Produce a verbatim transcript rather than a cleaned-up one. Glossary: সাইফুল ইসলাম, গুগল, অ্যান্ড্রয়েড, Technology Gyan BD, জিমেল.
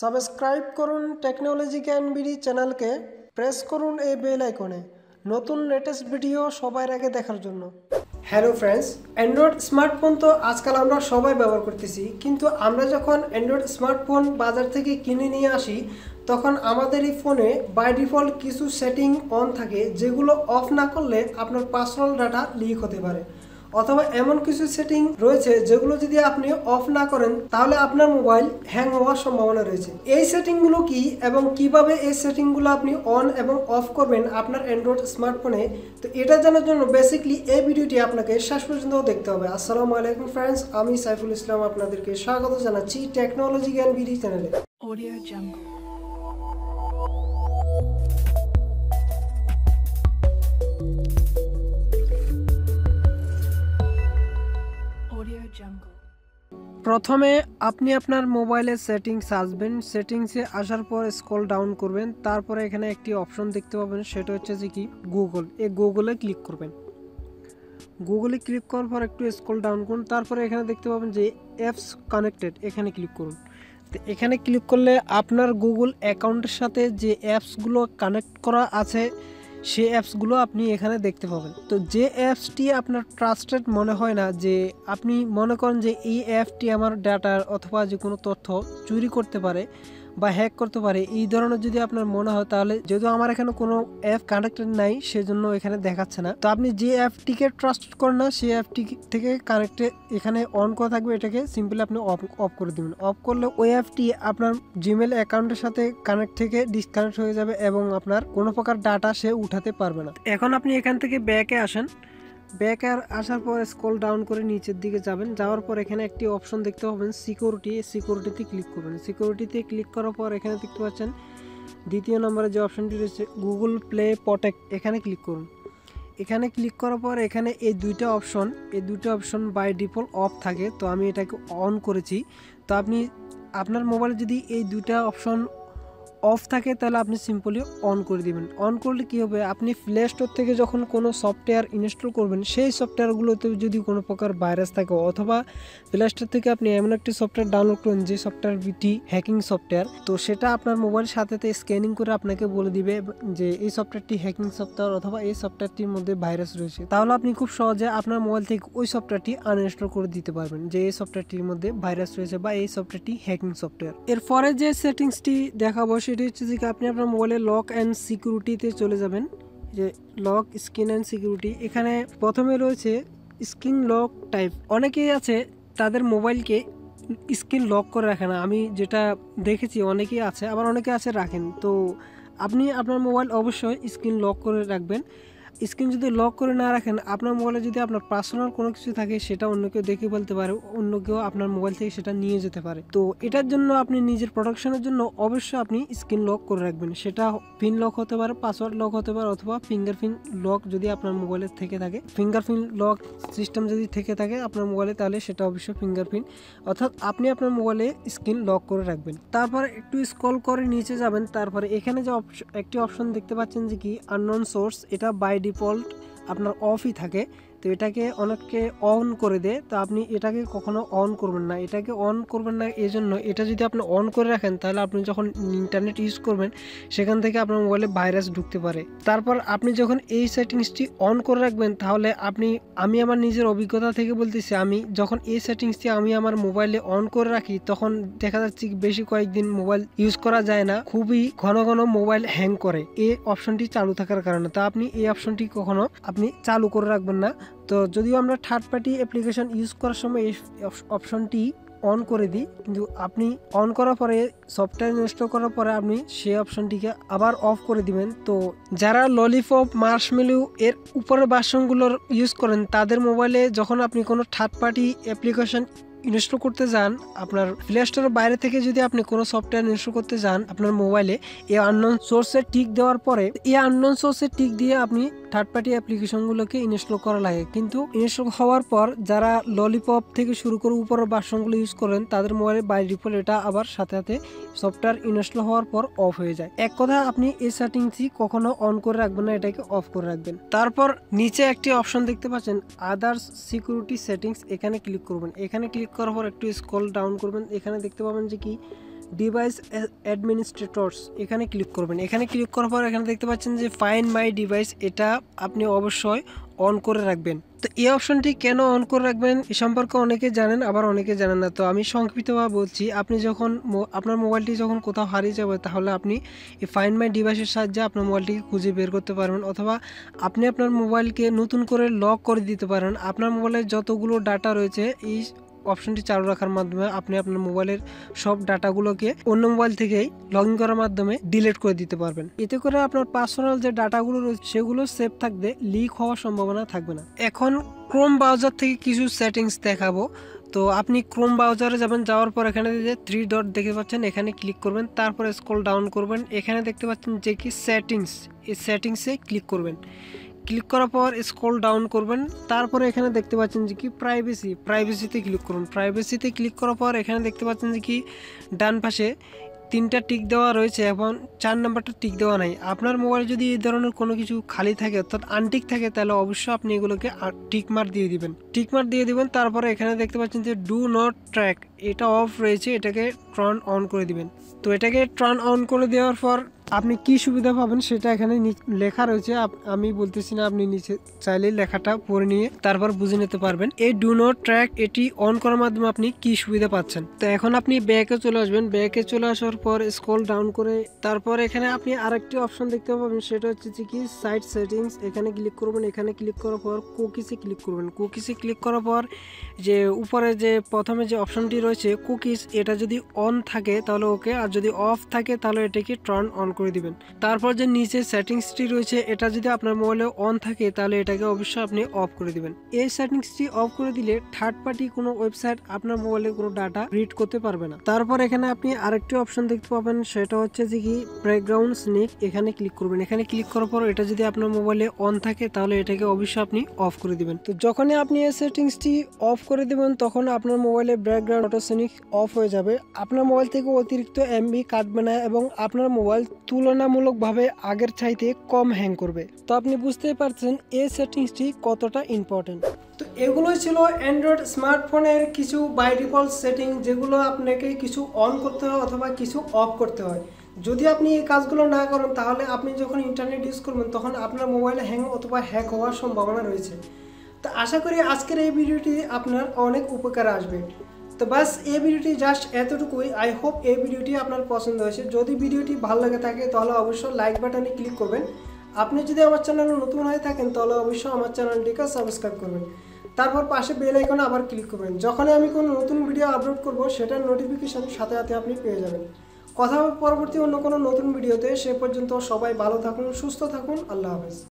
Subscribe করুন technology জ্ঞান BD চ্যানেলকে প্রেস করুন এই বেল আইকনে নতুন লেটেস্ট ভিডিও সবার আগে দেখার জন্য। হ্যালো ফ্রেন্ডস, অ্যান্ড্রয়েড স্মার্টফোন তো আজকাল আমরা সবাই ব্যবহার করতেছি, কিন্তু আমরা যখন অ্যান্ড্রয়েড স্মার্টফোন বাজার থেকে কিনে নিয়ে আসি তখন আমাদের এই ফোনে বাই ডিফল্ট কিছু সেটিং অন থাকে যেগুলো অফ না করলে আপনার পার্সোনাল ডাটা লিক হতে পারে, অথবা এমন কিছু সেটিং রয়েছে যেগুলো যদি আপনি অফ না করেন তাহলে আপনার মোবাইল হ্যাং হওয়ার সম্ভাবনা রয়েছে। এই সেটিংগুলো কি এবং কিভাবে এই সেটিংগুলো আপনি অন এবং অফ করবেন আপনার অ্যান্ড্রয়েড স্মার্টফোনে, তো এটা জানার জন্য বেসিক্যালি এই ভিডিওটি আপনাকে শেষ পর্যন্ত দেখতে হবে। আসসালামু আলাইকুম ফ্রেন্ডস, আমি সাইফুল ইসলাম, আপনাদেরকে স্বাগত জানাচ্ছি টেকনোলজি জ্ঞান বিডি চ্যানেলে। প্রথমে আপনি আপনার মোবাইলের সেটিংস আসবেন, সেটিংসে আসার পর স্ক্রল ডাউন করবেন, তারপরে এখানে একটি অপশন দেখতে পাবেন, সেটা হচ্ছে যে কি গুগল, এই গুগলে ক্লিক করবেন। গুগলে ক্লিক করার পর একটু স্ক্রল ডাউন করুন, তারপরে এখানে দেখতে পাবেন যে অ্যাপস কানেক্টেড, এখানে ক্লিক করুন। তো এখানে ক্লিক করলে আপনার গুগল অ্যাকাউন্টের সাথে যে অ্যাপসগুলো কানেক্ট করা আছে সেই অ্যাপসগুলো আপনি এখানে দেখতে পাবেন। তো যে অ্যাপসটি আপনার ট্রাস্টেড মনে হয় না, যে আপনি মনে করেন যে এই অ্যাপটি আমার ডাটার অথবা যে কোনো তথ্য চুরি করতে পারে বা হ্যাক করতে পারে, এই ধরনের যদি আপনার মনে হয়, তাহলে যেহেতু আমার এখানে কোনো অ্যাপ কানেক্টেড নাই সেজন্য এখানে দেখাচ্ছে না, তো আপনি যে অ্যাপটিকে ট্রাস্টেড করেন না সেই অ্যাপটি থেকে কানেক্টে এখানে অন করা থাকবে, এটাকে সিম্পলি আপনি অফ অফ করে দেবেন। অফ করলে ওই অ্যাপটি আপনার জিমেল অ্যাকাউন্টের সাথে কানেক্ট থেকে ডিসকানেক্ট হয়ে যাবে এবং আপনার কোনো প্রকার ডাটা সে উঠাতে পারবে না। এখন আপনি এখান থেকে ব্যাকে আসেন, ব্যাকে আসার পর স্ক্রল ডাউন করে নিচের দিকে যাবেন, যাওয়ার পর এখানে একটি অপশন দেখতে পাবেন সিকিউরিটি, সিকিউরিটিতে ক্লিক করবেন। সিকিউরিটিতে ক্লিক করার পর এখানে দেখতে পাচ্ছেন দ্বিতীয় নম্বরে যে অপশনটি রয়েছে গুগল প্লে প্রটেক্ট, এখানে ক্লিক করুন। এখানে ক্লিক করার পর এখানে এই দুইটা অপশন, এই দুইটা অপশন বাই ডিফল্ট অফ থাকে, তো আমি এটাকে অন করেছি। তো আপনি আপনার মোবাইলে যদি এই দুইটা অপশন অফ থাকে তাহলে আপনি সিম্পলি অন করে দেবেন। অন করলে কী হবে, আপনি প্লে স্টোর থেকে যখন কোনো সফটওয়্যার ইনস্টল করবেন সেই সফটওয়্যারগুলোতে যদি কোনো প্রকার ভাইরাস থাকে, অথবা প্লে স্টোর থেকে আপনি এমন একটি সফটওয়্যার ডাউনলোড করেন যে সফটওয়্যারটি হ্যাকিং সফটওয়্যার, তো সেটা আপনার মোবাইলের সাথে স্ক্যানিং করে আপনাকে বলে দিবে যে এই সফটওয়্যারটি হ্যাকিং সফটওয়্যার অথবা এই সফটওয়্যারটির মধ্যে ভাইরাস রয়েছে, তাহলে আপনি খুব সহজে আপনার মোবাইল থেকে ওই সফটওয়্যারটি আনইনস্টল করে দিতে পারবেন যে এই সফটওয়্যারটির মধ্যে ভাইরাস রয়েছে বা এই সফটওয়্যারটি হ্যাকিং সফটওয়্যার। এরপরে যে সেটিংসটি দেখাবো সেটি হচ্ছে যে আপনি আপনার মোবাইলে লক অ্যান্ড সিকিউরিটিতে চলে যাবেন, যে লক স্ক্রিন অ্যান্ড সিকিউরিটি, এখানে প্রথমে রয়েছে স্ক্রিন লক টাইপ। অনেকেই আছে তাদের মোবাইলকে স্ক্রিন লক করে রাখে না, আমি যেটা দেখেছি অনেকেই আছে, আবার অনেকে আছে রাখেন। তো আপনি আপনার মোবাইল অবশ্যই স্ক্রিন লক করে রাখবেন। স্ক্রিন যদি লক করে না রাখেন, আপনার মোবাইলে যদি আপনার পার্সোনাল কোনো কিছু থাকে সেটা অন্য কেউ দেখে ফেলতে পারে, অন্য কেউ আপনার মোবাইল থেকে সেটা নিয়ে যেতে পারে। তো এটার জন্য আপনি নিজের প্রোটেকশনের জন্য অবশ্যই আপনি স্ক্রিন লক করে রাখবেন, সেটা পিন লক হতে পারে, পাসওয়ার্ড লক হতে পারে, অথবা ফিঙ্গারপ্রিন্ট লক যদি আপনার মোবাইলে থেকে থাকে, ফিঙ্গারপ্রিন্ট লক সিস্টেম যদি থেকে থাকে আপনার মোবাইলে, তাহলে সেটা অবশ্যই ফিঙ্গারপ্রিন্ট, অর্থাৎ আপনি আপনার মোবাইলে স্ক্রিন লক করে রাখবেন। তারপর একটু স্ক্রল করে নিচে যাবেন, তারপরে এখানে যে একটি অপশন দেখতে পাচ্ছেন যে কি আননোন সোর্স, এটা বাই ডিফল্ট আপনার অফই থাকে, তো এটাকে অনেককে অন করে দেয়। তো আপনি এটাকে কখনো অন করবেন না, এটাকে অন করবেন না এই জন্য, এটা যদি আপনি অন করে রাখেন তাহলে আপনি যখন ইন্টারনেট ইউজ করবেন সেখান থেকে আপনার মোবাইলে ভাইরাস ঢুকতে পারে। তারপর আপনি যখন এই সেটিংসটি অন করে রাখবেন, তাহলে আপনি, আমি আমার নিজের অভিজ্ঞতা থেকে বলতেছি, আমি যখন এই সেটিংসটি আমি আমার মোবাইলে অন করে রাখি তখন দেখা যাচ্ছে বেশি কয়েকদিন মোবাইল ইউজ করা যায় না, খুবই ঘন ঘন মোবাইল হ্যাং করে এই অপশনটি চালু থাকার কারণে। তা আপনি এই অপশনটি কখনো আপনি চালু করে রাখবেন না। তো যদিও আমরা থার্ড পার্টি অ্যাপ্লিকেশন ইউজ করার সময় এই অপশনটি অন করে দিই, কিন্তু আপনি অন করার পরে সফটওয়্যার ইনস্টল করার পরে আপনি সেই অপশনটিকে আবার অফ করে দিবেন। তো যারা ললিপপ, মার্শমেলো এর উপরের ভার্সনগুলোর ইউজ করেন, তাদের মোবাইলে যখন আপনি কোনো থার্ড পার্টি অ্যাপ্লিকেশন ইনস্টল করতে যান, আপনার প্লে স্টোরের বাইরে থেকে যদি আপনি কোনো সফটওয়্যার ইনস্টল করতে যান আপনার মোবাইলে, এই আননোন সোর্সে টিক দেওয়ার পরে, এই আননোন সোর্সে টিক দিয়ে আপনি থার্ড পার্টি অ্যাপ্লিকেশনগুলোকে ইনস্টল করা লাগে। কিন্তু ইনস্টল হওয়ার পর যারা ললিপপ থেকে শুরু করে উপরের ভার্সনগুলো ইউজ করেন, তাদের মোবাইলে বাই ডিফল্ট এটা আবার সাথে সাথে সফটওয়্যার ইনস্টল হওয়ার পর অফ হয়ে যায়। এক কথা, আপনি এই সেটিংসটি কখনো অন করে রাখবেন না, এটাকে অফ করে রাখবেন। তারপর নিচে একটি অপশন দেখতে পাচ্ছেন আদার্স সিকিউরিটি সেটিংস, এখানে ক্লিক করবেন। এখানে ক্লিক করার পর একটু স্ক্রল ডাউন করবেন, এখানে দেখতে পাবেন যে কি ডিভাইস অ্যাডমিনিস্ট্রেটরস এখানে ক্লিক করবেন। এখানে ক্লিক করার পর এখানে দেখতে পাচ্ছেন যে ফাইন্ড মাই ডিভাইস, এটা আপনি অবশ্যই অন করে রাখবেন। তো এই অপশনটি কেন অন করে রাখবেন এ সম্পর্কে অনেকে জানেন, আবার অনেকে জানেন না। তো আমি সংক্ষিপ্তভাবে বলছি, আপনি যখন আপনার মোবাইলটি যখন কোথাও হারিয়ে যাবে তাহলে আপনি এই ফাইন্ড মাই ডিভাইসের সাহায্যে আপনার মোবাইলটিকে খুঁজে বের করতে পারবেন, অথবা আপনি আপনার মোবাইলকে নতুন করে লক করে দিতে পারেন। আপনার মোবাইলে যতগুলো ডাটা রয়েছে এই অপশনটি চালু রাখার মাধ্যমে আপনি আপনার মোবাইলের সব ডাটাগুলোকে অন্য মোবাইল থেকেই লগ ইন করার মাধ্যমে ডিলিট করে দিতে পারবেন। এতে করে আপনার পার্সোনাল যে ডাটাগুলো রয়েছে সেগুলো সেভ থাকবে, লিক হওয়ার সম্ভাবনা থাকবে না। এখন ক্রোম ব্রাউজার থেকে কিছু সেটিংস দেখাবো। তো আপনি ক্রোম ব্রাউজারে যাবেন, যাওয়ার পর এখানে যে থ্রি ডট দেখতে পাচ্ছেন এখানে ক্লিক করবেন, তারপরে স্ক্রল ডাউন করবেন, এখানে দেখতে পাচ্ছেন যে কি সেটিংস, এই সেটিংসে ক্লিক করবেন। ক্লিক করার পর স্ক্রল ডাউন করবেন, তারপরে এখানে দেখতে পাচ্ছেন যে কি প্রাইভেসি, প্রাইভেসিতে ক্লিক করুন। প্রাইভেসিতে ক্লিক করার পর এখানে দেখতে পাচ্ছেন যে কি ডান পাশে তিনটা টিক দেওয়া রয়েছে এবং চার নাম্বারটা টিক দেওয়া নাই। আপনার মোবাইলে যদি এই ধরনের কোনো কিছু খালি থাকে অর্থাৎ আনটিক থাকে তাহলে অবশ্যই আপনি এগুলোকে টিকমার্ক দিয়ে দিবেন, টিকমার্ক দিয়ে দিবেন। তারপরে এখানে দেখতে পাচ্ছেন যে ডু নট ট্র্যাক, এটা অফ রয়েছে, এটাকে টার্ন অন করে দিবেন। তো এটাকে টার্ন অন করে দেওয়ার পর আপনি কি সুবিধা পাবেন সেটা এখানে লেখা রয়েছে, আমি বলতেছি না, আপনি নিচে চাইলে লেখাটা পড়ে নিয়ে তারপর বুঝে নিতে পারবেন। এই ডু নট ট্র্যাক এটি অন করার মাধ্যমে আপনি কি সুবিধা পাচ্ছেন। তো এখন আপনি ব্যাকে চলে আসবেন, ব্যাকে চলে আসার পর স্ক্রল ডাউন করে তারপর এখানে আপনি আরেকটি অপশন দেখতে পাবেন, সেটা হচ্ছে কি সাইট সেটিংস। এখানে ক্লিক করবেন, এখানে ক্লিক করার পর কুকিসে ক্লিক করবেন। কুকিসে ক্লিক করার পর যে উপরে যে প্রথমে যে অপশনটি রয়েছে কুকিজ, এটা যদি অন থাকে তাহলে ওকে, আর যদি অফ থাকে তাহলে এটাকে টার্ন অন করে দিবেন। তারপর যে নিচে সেটিংসটি রয়েছে এটা যদি আপনার মোবাইলে অন থাকে তাহলে এটাকে অবশ্যই আপনি অফ করে দিবেন। এই সেটিংসটি অফ করে দিলে থার্ড পার্টি কোনো ওয়েবসাইট আপনার মোবাইলে কোনো ডাটা রিড করতে পারবে না। তারপর এখানে আপনি আরেকটি অপশন দেখতে পাবেন, সেটা হচ্ছে যে কি ব্যাকগ্রাউন্ড স্নেক। এখানে ক্লিক করবেন, এখানে ক্লিক করার পর এটা যদি আপনার মোবাইলে অন থাকে তাহলে এটাকে অবশ্যই আপনি অফ করে দিবেন। তো যখনই আপনি এই সেটিংসটি অফ করে দিবেন তখন আপনার মোবাইলে ব্যাকগ্রাউন্ড অটো স্নেক অফ হয়ে যাবে, আপনার মোবাইল থেকে অতিরিক্ত এমবি কাটবে না এবং আপনার মোবাইল তুলনামূলকভাবে আগের চাইতে কম হ্যাং করবে। তো আপনি বুঝতেই পারছেন এই সেটিংসটি কতটা ইম্পর্টেন্ট। তো এগুলোই ছিল অ্যান্ড্রয়েড স্মার্টফোনের কিছু বাই ডিফল্ট সেটিং, যেগুলো আপনাকে কিছু অন করতে হয় অথবা কিছু অফ করতে হয়। যদি আপনি এই কাজগুলো না করেন তাহলে আপনি যখন ইন্টারনেট ইউজ করবেন তখন আপনার মোবাইলে হ্যাং অথবা হ্যাক হওয়ার সম্ভাবনা রয়েছে। তো আশা করি আজকের এই ভিডিওটি আপনার অনেক উপকারে আসবে। তো বাস এই ভিডিওটি জাস্ট এতটুকুই। আই হোপ এই ভিডিওটি আপনার পছন্দ হয়েছে। যদি ভিডিওটি ভালো লাগে থাকে তাহলে অবশ্যই লাইক বাটনে ক্লিক করবেন। আপনি যদি আমার চ্যানেলে নতুন হয়ে থাকেন তাহলে অবশ্যই আমার চ্যানেলটিকে সাবস্ক্রাইব করবেন, তারপর পাশে বেল আইকনে আবার ক্লিক করবেন। যখন আমি কোনো নতুন ভিডিও আপলোড করব সেটার নোটিফিকেশন সাথে সাথে আপনি পেয়ে যাবেন। কথা হবে পরবর্তী অন্য কোনো নতুন ভিডিওতে, সে পর্যন্ত সবাই ভালো থাকুন, সুস্থ থাকুন, আল্লাহ হাফেজ।